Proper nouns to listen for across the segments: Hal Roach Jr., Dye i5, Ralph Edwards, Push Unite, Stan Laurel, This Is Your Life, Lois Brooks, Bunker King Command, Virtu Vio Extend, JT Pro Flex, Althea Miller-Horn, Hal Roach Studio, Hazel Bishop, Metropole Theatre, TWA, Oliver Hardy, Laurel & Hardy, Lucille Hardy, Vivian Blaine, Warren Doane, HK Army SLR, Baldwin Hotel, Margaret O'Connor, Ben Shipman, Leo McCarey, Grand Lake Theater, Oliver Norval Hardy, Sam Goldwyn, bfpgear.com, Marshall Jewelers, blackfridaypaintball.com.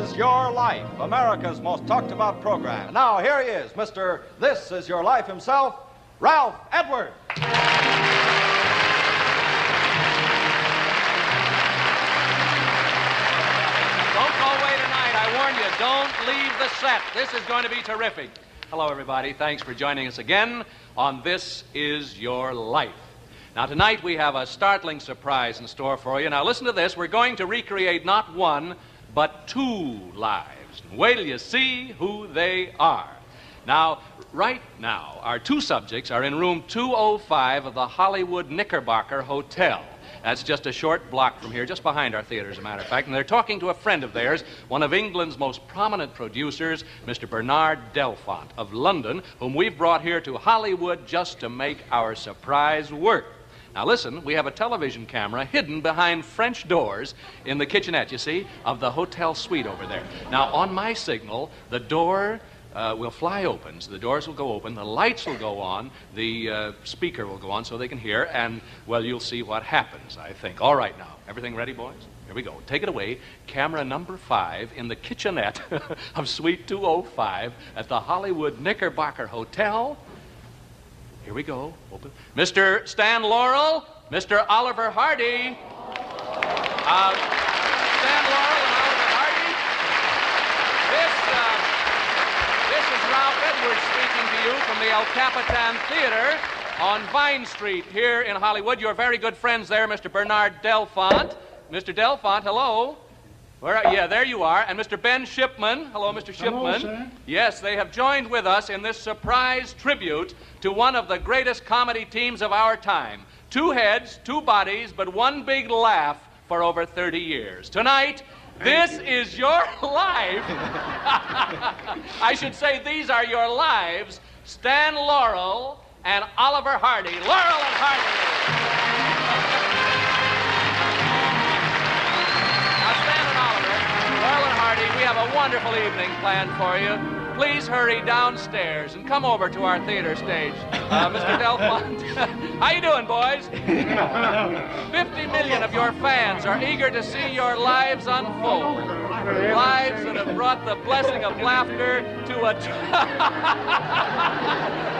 Is Your Life, America's most talked about program. And now here he is, Mr. This Is Your Life himself, Ralph Edwards. Don't go away tonight, I warn you, don't leave the set. This is going to be terrific. Hello everybody, thanks for joining us again on This Is Your Life. Now tonight we have a startling surprise in store for you. Now listen to this, we're going to recreate not one, but two lives. Wait till you see who they are. Now, right now, our two subjects are in room 205 of the Hollywood Knickerbocker Hotel. That's just a short block from here, just behind our theater, as a matter of fact. And they're talking to a friend of theirs, one of England's most prominent producers, Mr. Bernard Delfont of London, whom we've brought here to Hollywood just to make our surprise work. Now listen, we have a television camera hidden behind French doors in the kitchenette, you see, of the hotel suite over there. Now on my signal, the door will fly open, so the doors will go open, the lights will go on, the speaker will go on so they can hear, and, well, you'll see what happens, I think. All right now, everything ready, boys? Here we go. Take it away, camera number 5 in the kitchenette of Suite 205 at the Hollywood Knickerbocker Hotel. Here we go. Open. Mr. Stan Laurel, Mr. Oliver Hardy. Stan Laurel and Oliver Hardy. This is Ralph Edwards speaking to you from the El Capitan Theater on Vine Street here in Hollywood. Your very good friends there, Mr. Bernard Delfont. Mr. Delfont, hello. Where are, yeah, there you are. And Mr. Ben Shipman. Hello, Mr. Shipman. Hello, sir. Yes, they have joined with us in this surprise tribute to one of the greatest comedy teams of our time. Two heads, two bodies, but one big laugh for over 30 years. Tonight, This Is Your Life. I should say these are your lives, Stan Laurel and Oliver Hardy. Laurel and Hardy. We have a wonderful evening planned for you. Please hurry downstairs and come over to our theater stage. Mr. Delfont, how you doing, boys? 50 million of your fans are eager to see your lives unfold. Lives that have brought the blessing of laughter to a,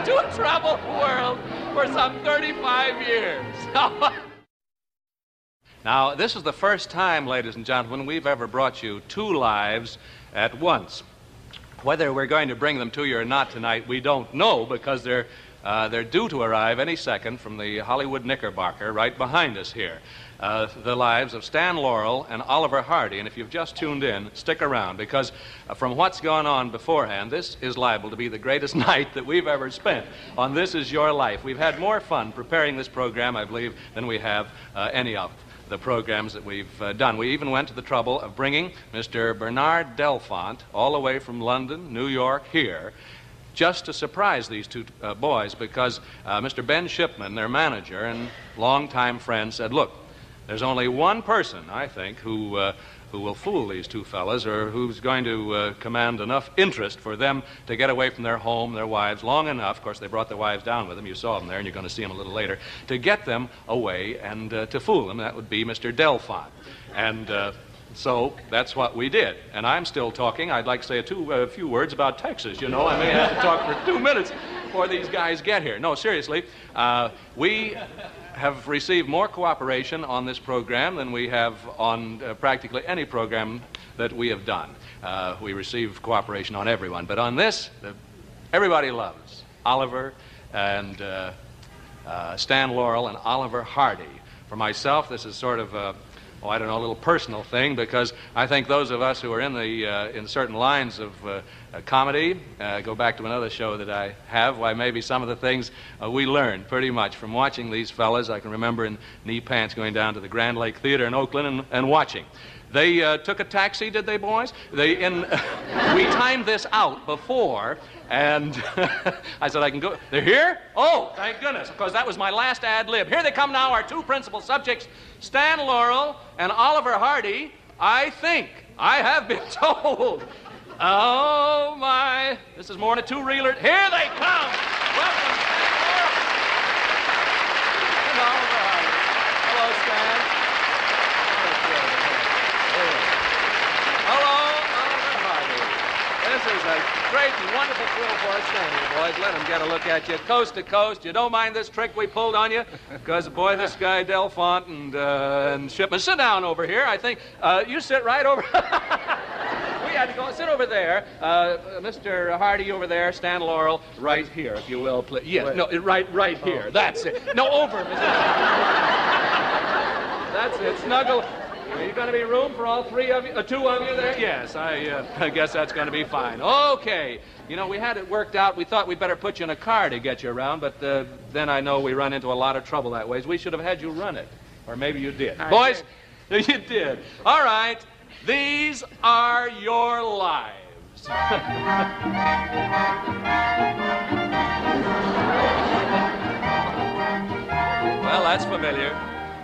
to a troubled world for some 35 years. Now, this is the first time, ladies and gentlemen, we've ever brought you two lives at once. Whether we're going to bring them to you or not tonight, we don't know, because they're due to arrive any second from the Hollywood Knickerbocker right behind us here. The lives of Stan Laurel and Oliver Hardy. And if you've just tuned in, stick around, because from what's gone on beforehand, this is liable to be the greatest night that we've ever spent on This Is Your Life. We've had more fun preparing this program, I believe, than we have any of the programs that we've done. We even went to the trouble of bringing Mr. Bernard Delfont all the way from London, New York, here, just to surprise these two boys, because Mr. Ben Shipman, their manager and longtime friend, said, look, there's only one person, I think, who will fool these two fellas, or who's going to command enough interest for them to get away from their home, their wives, long enough. Of course, they brought their wives down with them. You saw them there, and you're going to see them a little later. To get them away and to fool them, that would be Mr. Delfont. And so that's what we did. And I'm still talking. I'd like to say a few words about Texas, you know. I may have to talk for 2 minutes before these guys get here. No, seriously, we have received more cooperation on this program than we have on practically any program that we have done. We receive cooperation on everyone, but on this, everybody loves Oliver and Stan Laurel and Oliver Hardy. For myself, this is sort of a, oh, I don't know, a little personal thing, because I think those of us who are in the in certain lines of comedy, go back to another show that I have, why maybe some of the things we learned pretty much from watching these fellas. I can remember in knee pants going down to the Grand Lake Theater in Oakland and watching. They took a taxi, did they, boys? We timed this out before, and I said, I can go. They're here? Oh, thank goodness, because that was my last ad lib. Here they come now, our two principal subjects, Stan Laurel and Oliver Hardy. I think I have been told. Oh, my. This is more than a two-reeler. Here they come. Welcome, Stan Laurel and Oliver Hardy. Hello, Stan. Hello, Oliver a great and wonderful thrill for us. Thank you, boys. Let them get a look at you coast to coast. You don't mind this trick we pulled on you? Because, boy, this guy Delfont and Shipman, sit down over here. I think you sit right over. We had to go sit over there. Mr. Hardy over there. Stan Laurel right here, if you will, please. Yes, no, right here. Oh. That's it. No, over, Mr. That's it. Snuggle. Are you going to be room for all three of you, two of you there? Yes, I guess that's going to be fine. Okay. You know, we had it worked out. We thought we'd better put you in a car to get you around, but then I know we run into a lot of trouble that way. We should have had you run it. Or maybe you did. Boys, you did. All right. These are your lives. Well, that's familiar.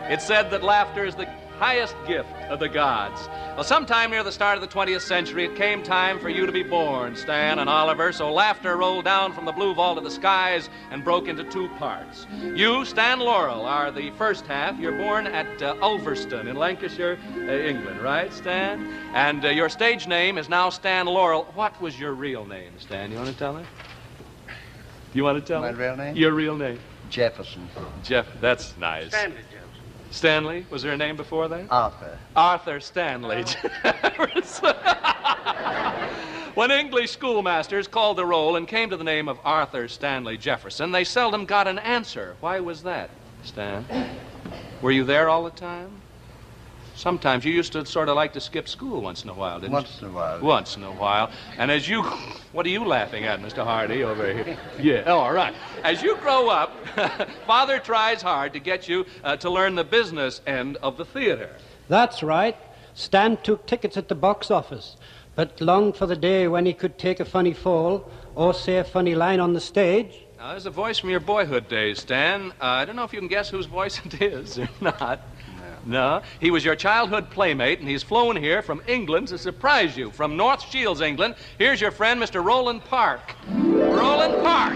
It's said that laughter is the highest gift of the gods. Well, sometime near the start of the 20th century, it came time for you to be born, Stan and Oliver, so laughter rolled down from the blue vault of the skies and broke into two parts. You, Stan Laurel, are the first half. You're born at Ulverston in Lancashire, England, right, Stan? And your stage name is now Stan Laurel. What was your real name, Stan? You want to tell her? You want to tell her? My real name? Your real name. Jefferson. Jeff, that's nice. Stanley Jefferson. Stanley? Was there a name before that? Arthur. Arthur Stanley Jefferson. When English schoolmasters called the roll and came to the name of Arthur Stanley Jefferson, they seldom got an answer. Why was that, Stan? Were you there all the time? Sometimes you used to sort of like to skip school once in a while, didn't you? Once in a while. Once in a while. And as you... What are you laughing at, Mr. Hardy, over here? Yeah, oh, all right. As you grow up, Father tries hard to get you to learn the business end of the theater. That's right. Stan took tickets at the box office, but longed for the day when he could take a funny fall or say a funny line on the stage. Now, there's a voice from your boyhood days, Stan. I don't know if you can guess whose voice it is or not. No, he was your childhood playmate, and he's flown here from England to surprise you. From North Shields, England, here's your friend, Mr. Roland Park. Roland Park.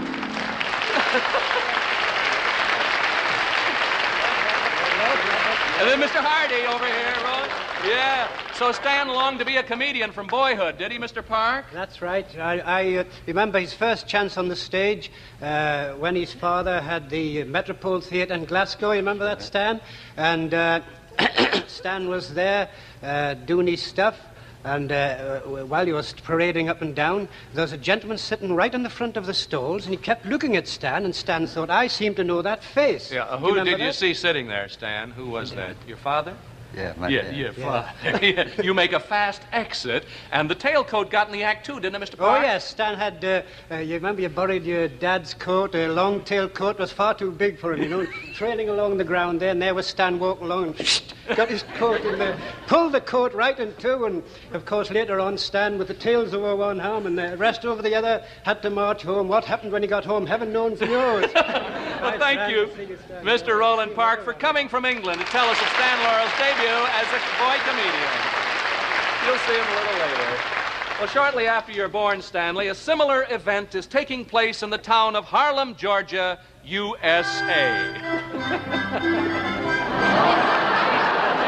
And then Mr. Hardy over here, Roland. Yeah, so Stan longed to be a comedian from boyhood, did he, Mr. Park? That's right. I remember his first chance on the stage when his father had the Metropole Theatre in Glasgow. You remember that, Stan? And Stan was there doing his stuff, and while he was parading up and down, there was a gentleman sitting right in the front of the stalls, and he kept looking at Stan, and Stan thought, I seem to know that face. Yeah, who did you see sitting there, Stan? Who was that? Your father? Yeah, my father. Yeah. You make a fast exit, and the tailcoat got in the act, too, didn't it, Mr. Park? Oh, yes, Stan had, you remember you borrowed your dad's coat, a long tailcoat was far too big for him, you know, trailing along the ground there, and there was Stan walking along, and got his coat in there, pulled the coat right in two, and, of course, later on, Stan, with the tails over one arm and the rest over the other, had to march home. What happened when he got home, heaven knows who knows. Well, thank you, Mr. Roland Park, for coming from England to tell us of Stan Laurel's debut as a boy comedian. You'll see him a little later. Well, shortly after you're born, Stanley, a similar event is taking place in the town of Harlem, Georgia, USA.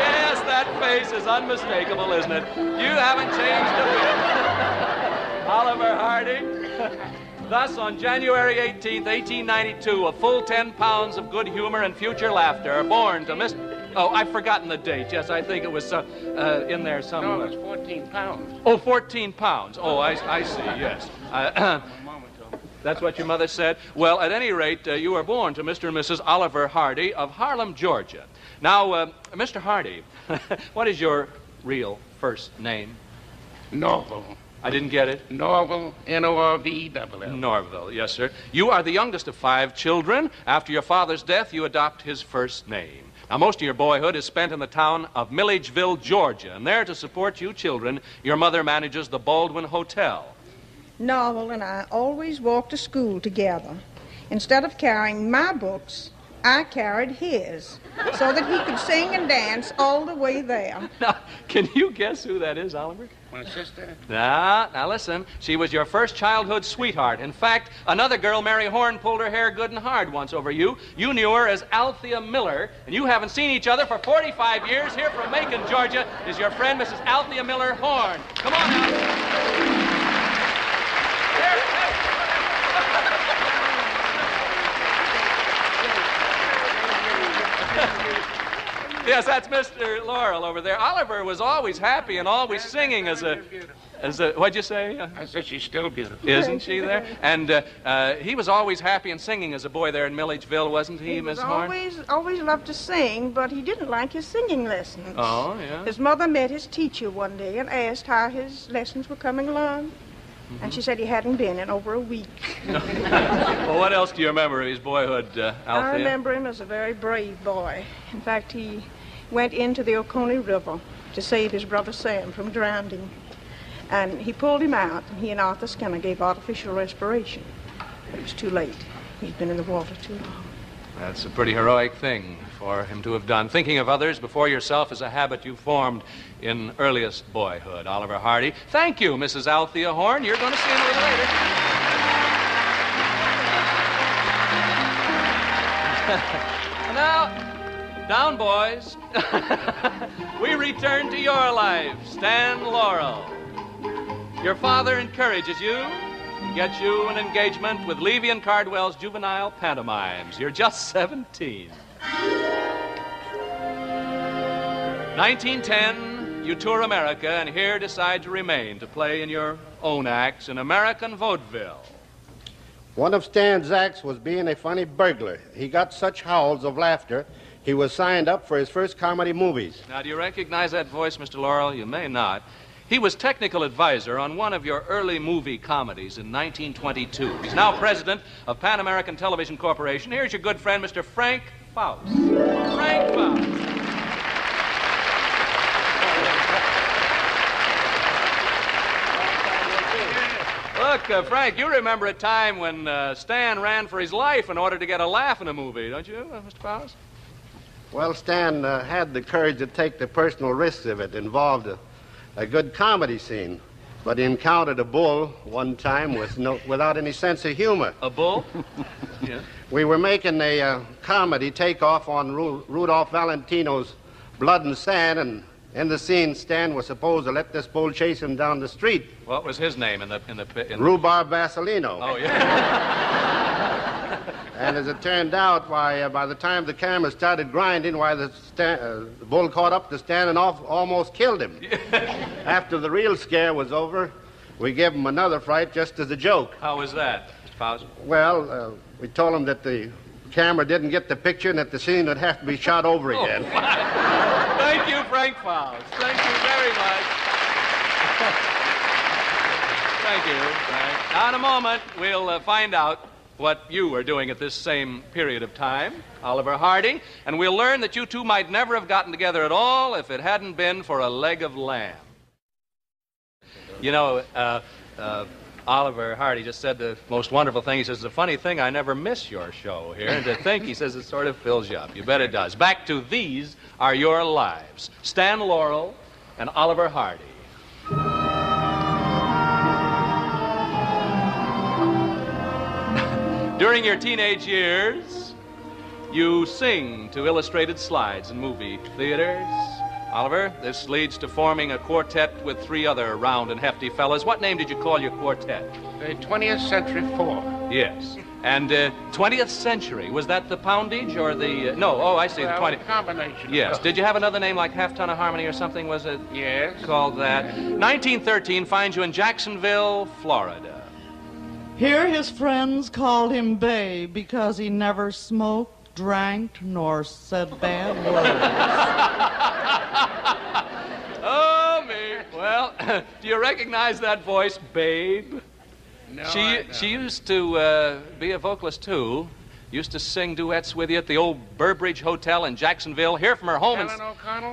Yes, that face is unmistakable, isn't it? You haven't changed a bit. Oliver Hardy. Thus, on January 18th, 1892, a full 10 pounds of good humor and future laughter are born to Mr. Oh, I've forgotten the date. Yes, I think it was in there somewhere. No, it was 14 pounds. Oh, 14 pounds. Oh, I see, yes. That's what your mother said? Well, at any rate, you were born to Mr. and Mrs. Oliver Hardy of Harlem, Georgia. Now, Mr. Hardy, what is your real first name? Norval. I didn't get it. Norval, N-O-R-V-E-L-L. Norval, yes, sir. You are the youngest of 5 children. After your father's death, you adopt his first name. Now, most of your boyhood is spent in the town of Milledgeville, Georgia, and there to support you children, your mother manages the Baldwin Hotel. Norval and I always walked to school together. Instead of carrying my books, I carried his, so that he could sing and dance all the way there. Now, can you guess who that is, Oliver? My sister. Now listen, she was your first childhood sweetheart. In fact, another girl, Mary Horn, pulled her hair good and hard once over you. You knew her as Althea Miller, and you haven't seen each other for 45 years. Here from Macon, Georgia, is your friend, Mrs. Althea Miller-Horn. Come on, Althea. Yes, that's Mr. Laurel over there. Oliver was always happy and always singing as a... what'd you say? I said she's still beautiful. Isn't she there? And he was always happy and singing as a boy there in Milledgeville, wasn't he, Miss Horn? Always loved to sing, but he didn't like his singing lessons. Oh, yeah? His mother met his teacher one day and asked how his lessons were coming along. Mm-hmm. And she said he hadn't been in over a week. Well, what else do you remember of his boyhood, Althea? I remember him as a very brave boy. In fact, he went into the Oconee River to save his brother Sam from drowning. And he pulled him out, and he and Arthur Skinner gave artificial respiration. But it was too late. He'd been in the water too long. That's a pretty heroic thing for him to have done. Thinking of others before yourself is a habit you formed in earliest boyhood. Oliver Hardy. Thank you, Mrs. Althea Horn. You're going to see me later. Now, down, boys. We return to your life, Stan Laurel. Your father encourages you, gets you an engagement with Levy and Cardwell's Juvenile Pantomimes. You're just 17. 1910, you tour America and here decide to remain to play in your own acts in American vaudeville. One of Stan's acts was being a funny burglar. He got such howls of laughter, he was signed up for his first comedy movies. Now, do you recognize that voice, Mr. Laurel? You may not. He was technical advisor on one of your early movie comedies in 1922. He's now president of Pan American Television Corporation. Here's your good friend, Mr. Frank Faust. Frank Faust. Look, Frank, you remember a time when Stan ran for his life in order to get a laugh in a movie, don't you, Mr. Faust? Well, Stan had the courage to take the personal risks of it. Involved a good comedy scene, but he encountered a bull one time with without any sense of humor. A bull? Yeah. We were making a comedy takeoff on Rudolph Valentino's Blood and Sand, and in the scene, Stan was supposed to let this bull chase him down the street. What was his name in the Rhubarb Vasilino. Oh, yeah. And as it turned out, by the time the camera started grinding, the bull caught up to Stan and almost killed him. After the real scare was over, we gave him another fright just as a joke. How was that, Mr. Faust? Well, we told him that the camera didn't get the picture and that the scene would have to be shot over again. Oh, thank you, Frank Faust. Thank you very much. Thank you, Frank. Now, in a moment, we'll find out what you were doing at this same period of time, Oliver Hardy, and we'll learn that you two might never have gotten together at all if it hadn't been for a leg of lamb. You know, Oliver Hardy just said the most wonderful thing. He says, the funny thing, I never miss your show here. And to think, he says, it sort of fills you up. You bet it does. Back to These Are Your Lives. Stan Laurel and Oliver Hardy. During your teenage years, you sing to illustrated slides in movie theaters. Oliver, this leads to forming a quartet with three other round and hefty fellas. What name did you call your quartet? 20th Century Four. Yes. And 20th Century, was that the poundage or the... no, oh, I see, the 20th... a combination. Yes. Did you have another name like Half Ton of Harmony or something, was it? Yes. Called that. 1913 finds you in Jacksonville, Florida. Here his friends called him Babe because he never smoked, drank, nor said bad words. Oh, me. Well, do you recognize that voice, Babe? No, she used to be a vocalist, too. Used to sing duets with you at the old Burbridge Hotel in Jacksonville. Here from her home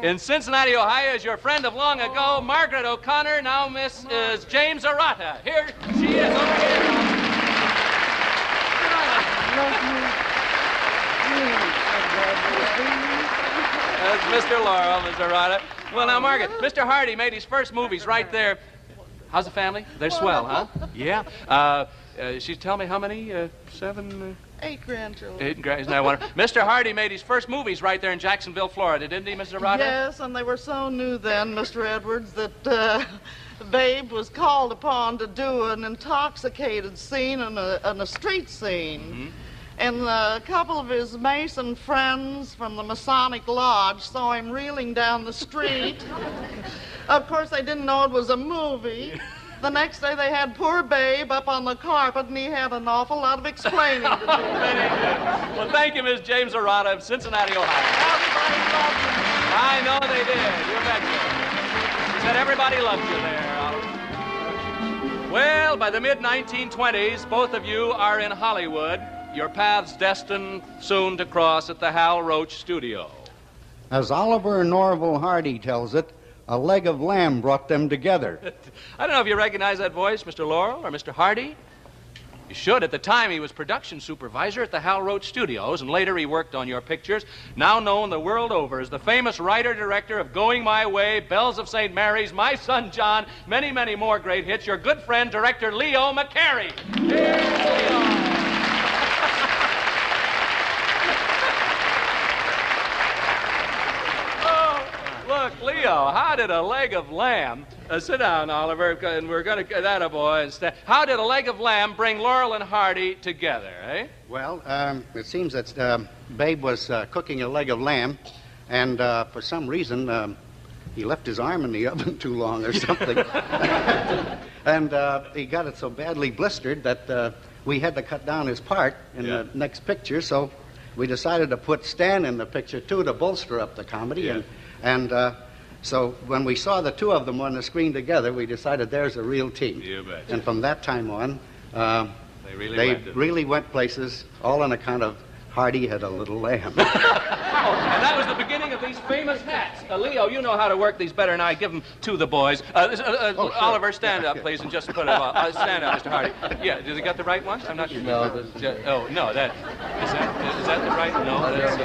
in Cincinnati, Ohio, is your friend of long ago, Margaret O'Connor, now Miss James Arata. Here she is over here. That's Mr. Laurel, Miss Arata. Well, now, Margaret, Mr. Hardy made his first movies right there. How's the family? They're swell, huh? Yeah. She's tell me how many? 7... 8 grandchildren. 8 grandchildren. I wonder. Mr. Hardy made his first movies right there in Jacksonville, Florida, didn't he, Mr. Arata? Yes, and they were so new then, Mr. Edwards, that Babe was called upon to do an intoxicated scene and a street scene. Mm-hmm. and a couple of his Mason friends from the Masonic Lodge saw him reeling down the street. Of course, they didn't know it was a movie. The next day, they had poor Babe up on the carpet, and he had an awful lot of explaining to do. Well, thank you, Miss James Arata of Cincinnati, Ohio. Everybody loved you. I know they did. You betcha. She said everybody loved you there. Well, by the mid-1920s, both of you are in Hollywood. Your paths destined soon to cross at the Hal Roach Studio. As Oliver Norval Hardy tells it, a leg of lamb brought them together. I don't know if you recognize that voice, Mr. Laurel or Mr. Hardy. You should. At the time, he was production supervisor at the Hal Roach Studios, and later he worked on your pictures, now known the world over as the famous writer-director of Going My Way, Bells of St. Mary's, My Son John, many, many more great hits, your good friend, director Leo McCarey. Here's Leo. Look, Leo, how did a leg of lamb... sit down, Oliver, and we're going to... That a boy. How did a leg of lamb bring Laurel and Hardy together, eh? Well, it seems that Babe was cooking a leg of lamb, and for some reason, he left his arm in the oven too long or something. And he got it so badly blistered that we had to cut down his part in the next picture, so we decided to put Stan in the picture, too, to bolster up the comedy, and so when we saw the two of them on the screen together, we decided there's a real team. You bet. And from that time on, they really went places, all on account of Hardy had a little lamb. Oh, and that was the beginning of these famous hats. Leo, you know how to work these better than I. Give them to the boys. Sure. Oliver, stand up, please, and just put them up. Stand up, Mr. Hardy. Yeah, did they got the right one? I'm not sure. No, just... Oh, no, that... Is that the right... No, that's...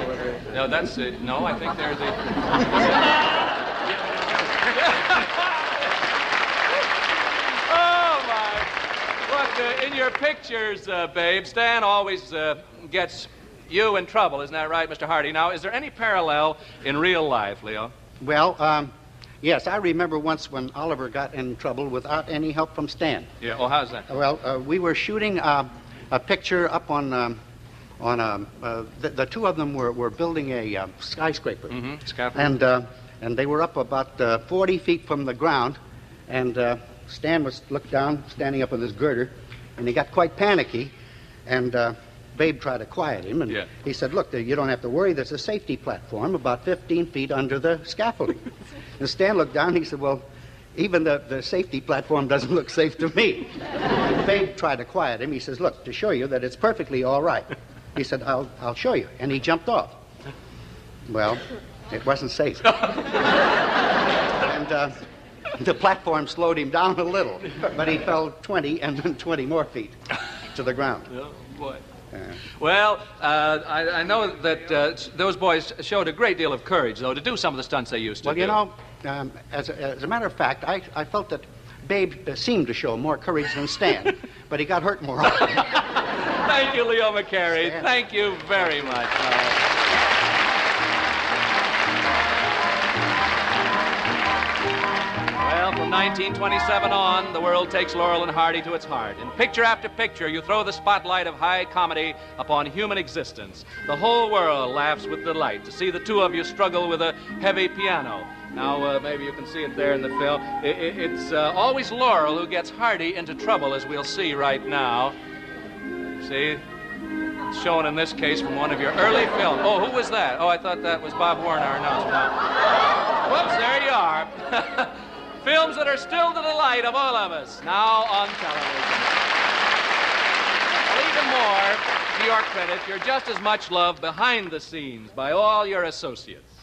no, that's... no, I think they're the... Look, in your pictures, Babe, Stan always gets... you in trouble, isn't that right, Mr. Hardy? Now, is there any parallel in real life, Leo? Well, yes, I remember once when Oliver got in trouble without any help from Stan. Yeah, oh, how's that? Well, we were shooting a picture up on the two of them were building a skyscraper. Mm-hmm, scaffold. And they were up about 40 feet from the ground, and Stan was looked down, standing up with his girder, and he got quite panicky, and... Babe tried to quiet him, and he said, look, you don't have to worry. There's a safety platform about 15 feet under the scaffolding. And Stan looked down, and he said, well, even the safety platform doesn't look safe to me. And Babe tried to quiet him. He says, look, to show you that it's perfectly all right. He said, I'll show you. And he jumped off. Well, it wasn't safe. And... the platform slowed him down a little, but he fell 20 and then 20 more feet to the ground. Oh, boy. Well, I know that those boys showed a great deal of courage, though, to do some of the stunts they used to do. Well, you know, as a matter of fact, I felt that Babe seemed to show more courage than Stan, but he got hurt more often. Thank you, Leo McCarey. Stan. Thank you very much. Well, from 1927 on, the world takes Laurel and Hardy to its heart. In picture after picture, you throw the spotlight of high comedy upon human existence. The whole world laughs with delight to see the two of you struggle with a heavy piano. Now, maybe you can see it there in the film. It's always Laurel who gets Hardy into trouble, as we'll see right now. See? It's shown in this case from one of your early films. Oh, who was that? Oh, I thought that was Bob Warner, our announcer. Whoops, there you are. Films that are still the delight of all of us, now on television. Well, even more, to your credit, you're just as much loved behind the scenes by all your associates.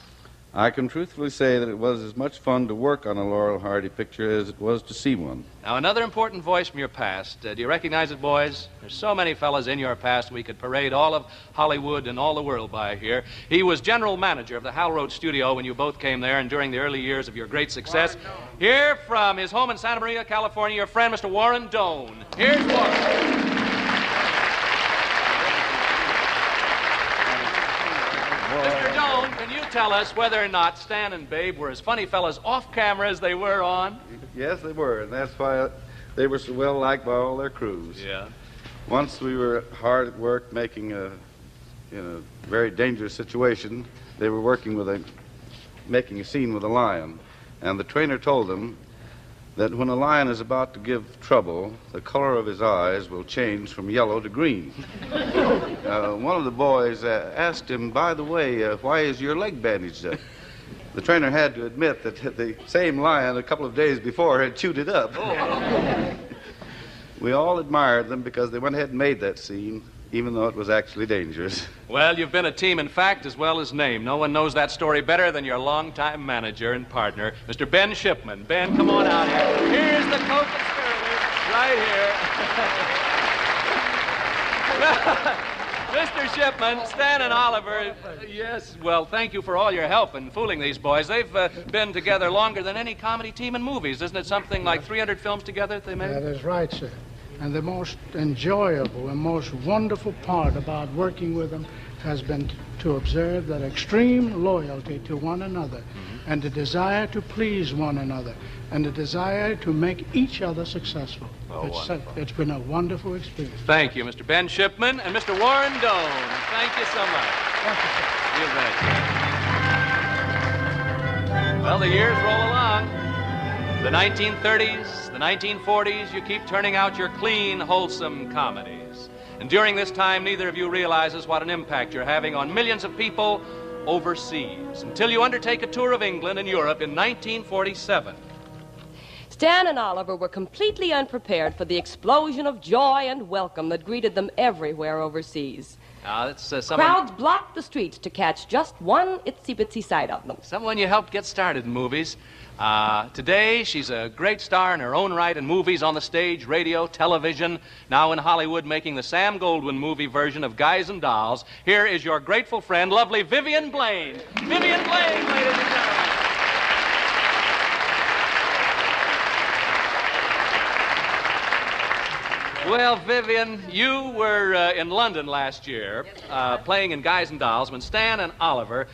I can truthfully say that it was as much fun to work on a Laurel Hardy picture as it was to see one. Now, another important voice from your past. Do you recognize it, boys? There's so many fellas in your past we could parade all of Hollywood and all the world by here. He was general manager of the Hal Roach Studio when you both came there and during the early years of your great success. Here from his home in Santa Maria, California, your friend, Mr. Warren Doane. Here's Warren. Mr. Doane, can you tell us whether or not Stan and Babe were as funny fellas off-camera as they were on? Yes, they were, and that's why they were so well-liked by all their crews. Yeah. Once we were hard at work making a in a very dangerous situation. They were working with making a scene with a lion, and the trainer told them that when a lion is about to give trouble, the color of his eyes will change from yellow to green. One of the boys asked him, by the way, why is your leg bandaged up? The trainer had to admit that the same lion a couple of days before had chewed it up. Oh. We all admired them because they went ahead and made that scene, even though it was actually dangerous. Well, you've been a team in fact as well as name. No one knows that story better than your longtime manager and partner, Mr. Ben Shipman. Ben, come on out here. Here's the co-conspirator right here. Mr. Shipman, Stan and Oliver, yes, well, thank you for all your help in fooling these boys. They've been together longer than any comedy team in movies. Isn't it something like 300 films together that they made? That is right, sir. And the most enjoyable and most wonderful part about working with them has been to observe that extreme loyalty to one another, mm-hmm. and the desire to please one another, and the desire to make each other successful. Oh, it's been a wonderful experience. Thank you, Mr. Ben Shipman and Mr. Warren Doane. Thank you so much. Thank you, sir. You're right. Well, the years roll along. The 1930s, the 1940s, you keep turning out your clean, wholesome comedies. And during this time, neither of you realizes what an impact you're having on millions of people overseas, until you undertake a tour of England and Europe in 1947. Stan and Oliver were completely unprepared for the explosion of joy and welcome that greeted them everywhere overseas. Crowds blocked the streets to catch just one itsy-bitsy sight of them. Someone you helped get started in movies. Today, she's a great star in her own right in movies, on the stage, radio, television. Now in Hollywood, making the Sam Goldwyn movie version of Guys and Dolls. Here is your grateful friend, lovely Vivian Blaine. Vivian Blaine, ladies and gentlemen. Well, Vivian, you were in London last year playing in Guys and Dolls when Stan and Oliver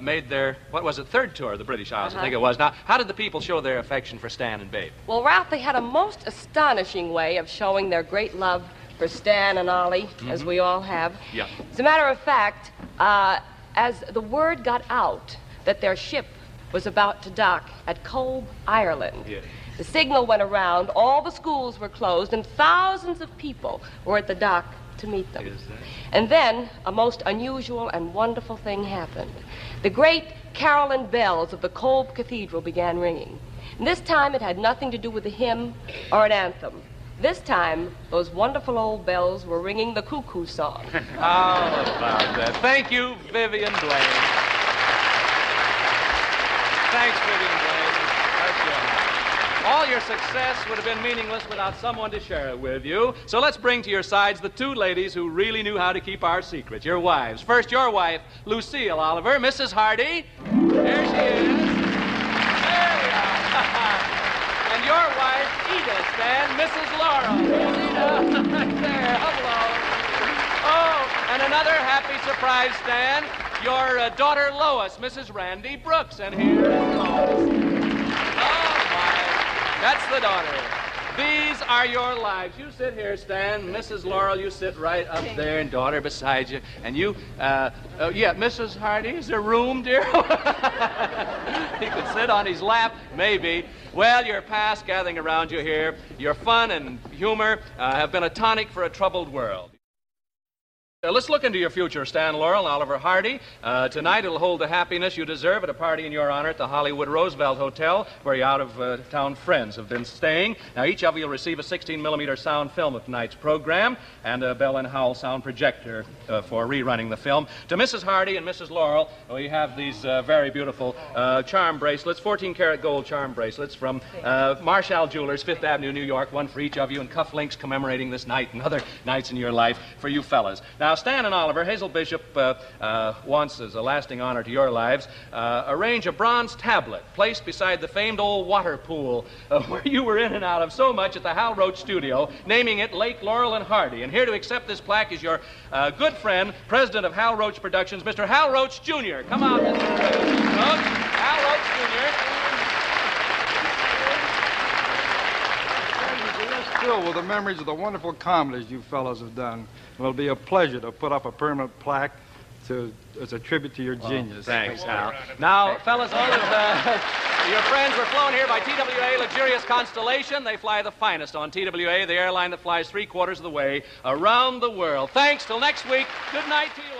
made their, what was it, third tour of the British Isles, I think it was. Now, how did the people show their affection for Stan and Babe? Well, Ralph, they had a most astonishing way of showing their great love for Stan and Ollie, mm-hmm. as we all have. Yeah. As a matter of fact, as the word got out that their ship was about to dock at Cove, Ireland, yeah. The signal went around, all the schools were closed, and thousands of people were at the dock to meet them. And then a most unusual and wonderful thing happened. The great carillon bells of the Cove Cathedral began ringing. And this time it had nothing to do with a hymn or an anthem. This time, those wonderful old bells were ringing the cuckoo song. How about that? Thank you, Vivian Blaine. Thanks, Vivian Blaine. That's your... All your success would have been meaningless without someone to share it with you. So let's bring to your sides the two ladies who really knew how to keep our secrets, your wives. First, your wife, Lucille Oliver, Mrs. Hardy. There she is. There we are. And your wife, Edith, and Mrs. Laurel. There's Edith, right there. Hello. Oh, and another happy surprise, Stan. Your daughter, Lois, Mrs. Randy Brooks. And here is Lois. That's the daughter. These are your lives. You sit here, Stan. Mrs. Laurel, you sit right up there, and daughter beside you. And you, yeah, Mrs. Hardy, is there room, dear? He could sit on his lap, maybe. Well, your past gathering around you here, your fun and humor have been a tonic for a troubled world. Let's look into your future, Stan Laurel and Oliver Hardy. Tonight it'll hold the happiness you deserve at a party in your honor at the Hollywood Roosevelt Hotel, where your out-of-town friends have been staying. Now, each of you will receive a 16-millimeter sound film of tonight's program and a Bell and Howell sound projector for rerunning the film. To Mrs. Hardy and Mrs. Laurel, we have these very beautiful charm bracelets, 14-karat gold charm bracelets from Marshall Jewelers, 5th Avenue, New York, one for each of you, and cufflinks commemorating this night and other nights in your life for you fellas. Now, Stan and Oliver, Hazel Bishop wants, as a lasting honor to your lives, arrange a bronze tablet placed beside the famed old water pool where you were in and out of so much at the Hal Roach Studio, naming it Lake Laurel and Hardy. And here to accept this plaque is your good friend, president of Hal Roach Productions, Mr. Hal Roach Jr. Come out, Mr. Roach. Hal Roach Jr. Filled with the memories of the wonderful comedies you fellows have done. It'll be a pleasure to put up a permanent plaque as a tribute to your genius. Thanks, Hal. Now, fellas, notice your friends were flown here by TWA Luxurious Constellation. They fly the finest on TWA, the airline that flies three-quarters of the way around the world. Thanks. Till next week. Good night to you all.